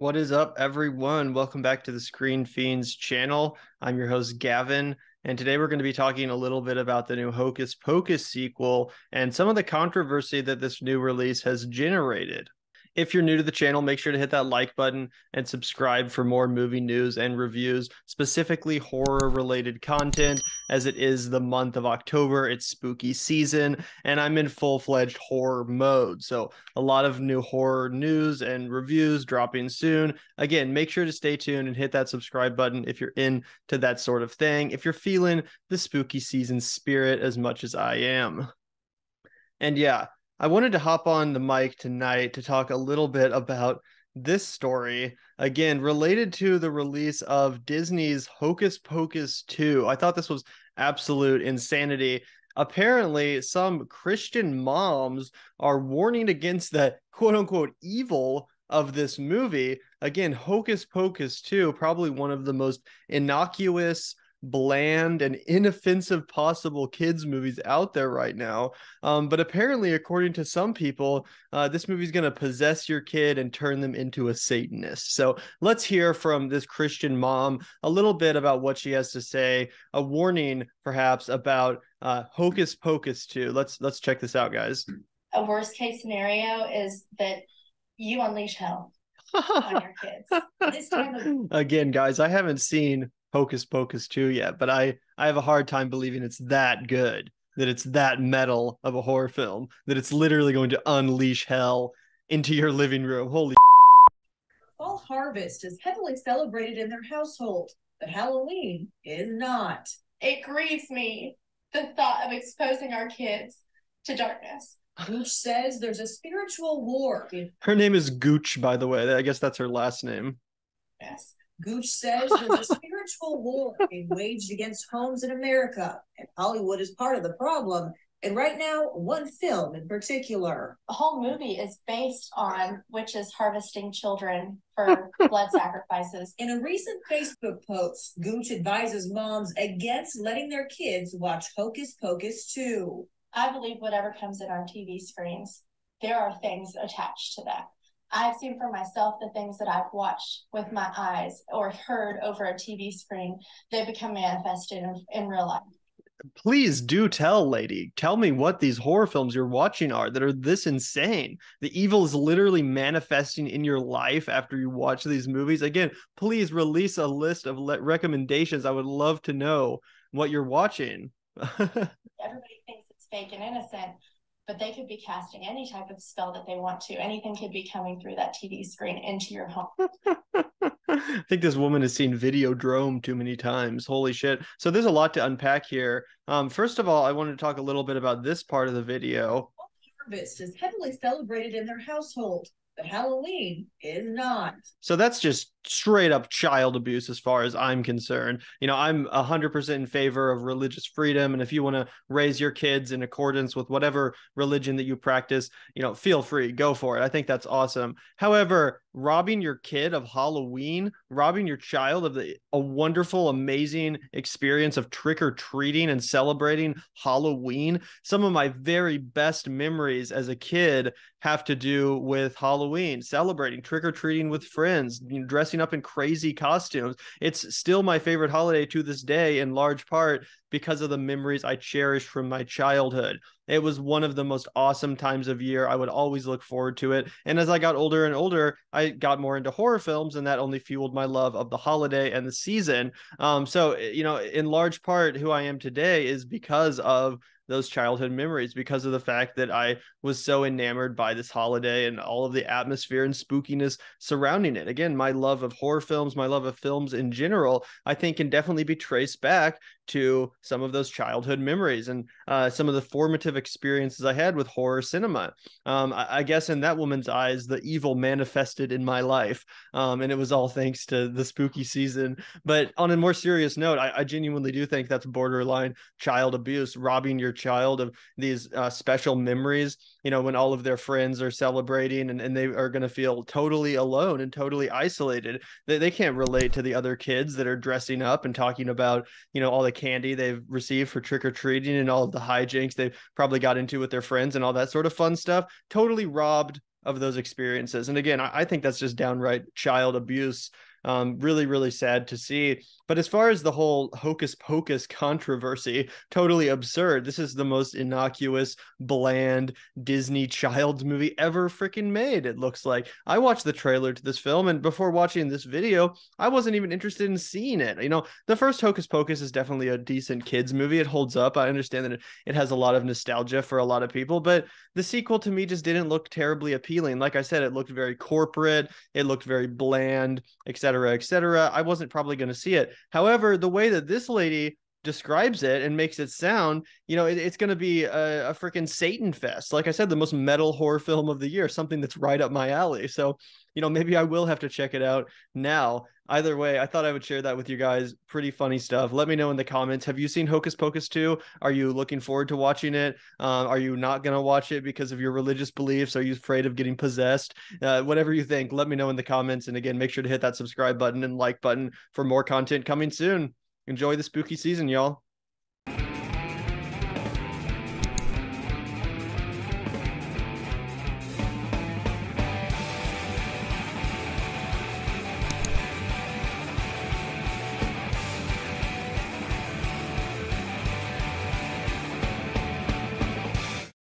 What is up, everyone? Welcome back to the Screen Fiends channel. I'm your host, Gavin, and today we're going to be talking a little bit about the new Hocus Pocus sequel and some of the controversy that this new release has generated. If you're new to the channel, make sure to hit that like button and subscribe for more movie news and reviews, specifically horror-related content, as it is the month of October. It's spooky season, and I'm in full-fledged horror mode. So a lot of new horror news and reviews dropping soon. Again, make sure to stay tuned and hit that subscribe button if you're into that sort of thing, if you're feeling the spooky season spirit as much as I am. And yeah, I wanted to hop on the mic tonight to talk a little bit about this story, again, related to the release of Disney's Hocus Pocus 2. I thought this was absolute insanity. Apparently, some Christian moms are warning against the quote-unquote evil of this movie. Again, Hocus Pocus 2, probably one of the most innocuous, bland and inoffensive possible kids movies out there right now, but apparently, according to some people, this movie is going to possess your kid and turn them into a Satanist. So let's hear from this Christian mom a little bit about what she has to say, a warning perhaps about Hocus Pocus 2. Let's check this out, guys. A worst case scenario is that you unleash hell on your kids. This time of again, guys, I haven't seen Hocus Pocus 2 yet, but I have a hard time believing it's that good, that it's that metal of a horror film, that it's literally going to unleash hell into your living room. Holy fall harvest is heavily celebrated in their household, but Halloween is not. It grieves me, the thought of exposing our kids to darkness. Gooch says there's a spiritual war. Her name is Gooch, by the way. I guess that's her last name. Yes. Gooch says there's a spiritual war being waged against homes in America, and Hollywood is part of the problem, and right now, one film in particular. The whole movie is based on witches harvesting children for blood sacrifices. In a recent Facebook post, Gooch advises moms against letting their kids watch Hocus Pocus 2. I believe whatever comes in on TV screens, there are things attached to that. I've seen for myself the things that I've watched with my eyes or heard over a TV screen. They become manifested in real life. Please do tell, lady. Tell me what these horror films you're watching are that are this insane. The evil is literally manifesting in your life after you watch these movies. Again, please release a list of recommendations. I would love to know what you're watching. Everybody thinks it's fake and innocent, but they could be casting any type of spell that they want to. Anything could be coming through that TV screen into your home. I think this woman has seen Videodrome too many times. Holy shit. So there's a lot to unpack here. First of all, I wanted to talk a little bit about this part of the video. Harvest is heavily celebrated in their household, but Halloween is not. So that's just straight up child abuse as far as I'm concerned. You know, I'm 100% in favor of religious freedom. And if you want to raise your kids in accordance with whatever religion that you practice, you know, feel free, go for it. I think that's awesome. However, robbing your kid of Halloween, robbing your child of a wonderful, amazing experience of trick-or-treating and celebrating Halloween. Some of my very best memories as a kid have to do with Halloween, celebrating, trick-or-treating with friends, you know, dressing up in crazy costumes. It's still my favorite holiday to this day, in large part because of the memories I cherish from my childhood. It was one of the most awesome times of year. I would always look forward to it. And as I got older and older, I got more into horror films, and that only fueled my love of the holiday and the season. So, you know, in large part, who I am today is because of those childhood memories, because of the fact that I was so enamored by this holiday and all of the atmosphere and spookiness surrounding it. Again, my love of horror films, my love of films in general, I think can definitely be traced back to some of those childhood memories and some of the formative experiences I had with horror cinema. I guess in that woman's eyes, the evil manifested in my life, and it was all thanks to the spooky season. But on a more serious note, I genuinely do think that's borderline child abuse, robbing your child of these special memories, you know, when all of their friends are celebrating and they are going to feel totally alone and totally isolated. They can't relate to the other kids that are dressing up and talking about, you know, all the candy they've received for trick-or-treating and all of the hijinks they've probably got into with their friends and all that sort of fun stuff. Totally robbed of those experiences. And again, I think that's just downright child abuse. Really, really sad to see. But as far as the whole Hocus Pocus controversy, totally absurd. This is the most innocuous, bland Disney child's movie ever freaking made, it looks like. I watched the trailer to this film, and before watching this video, I wasn't even interested in seeing it. You know, the first Hocus Pocus is definitely a decent kids movie. It holds up. I understand that it has a lot of nostalgia for a lot of people, but the sequel to me just didn't look terribly appealing. Like I said, it looked very corporate. It looked very bland, etc. I wasn't probably going to see it. However, the way that this lady describes it and makes it sound, you know, it's going to be a freaking Satan fest. Like I said, the most metal horror film of the year, something that's right up my alley. So, you know, maybe I will have to check it out now. Either way, I thought I would share that with you guys. Pretty funny stuff. Let me know in the comments. Have you seen Hocus Pocus 2? Are you looking forward to watching it? Are you not going to watch it because of your religious beliefs? Are you afraid of getting possessed? Whatever you think, let me know in the comments. And again, make sure to hit that subscribe button and like button for more content coming soon. Enjoy the spooky season, y'all.